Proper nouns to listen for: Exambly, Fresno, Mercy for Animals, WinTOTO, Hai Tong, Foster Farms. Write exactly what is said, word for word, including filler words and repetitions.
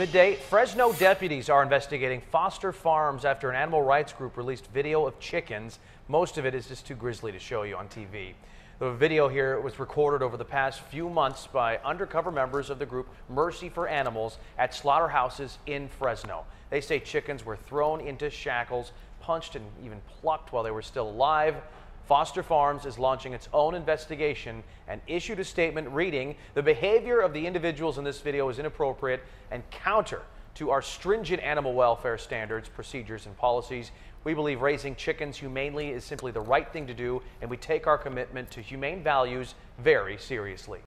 Midday, Fresno deputies are investigating Foster Farms after an animal rights group released video of chickens. Most of it is just too grisly to show you on T V. The video here was recorded over the past few months by undercover members of the group Mercy for Animals at slaughterhouses in Fresno. They say chickens were thrown into shackles, punched and even plucked while they were still alive. Foster Farms is launching its own investigation and issued a statement reading, "The behavior of the individuals in this video is inappropriate and counter to our stringent animal welfare standards, procedures, and policies. We believe raising chickens humanely is simply the right thing to do, and we take our commitment to humane values very seriously."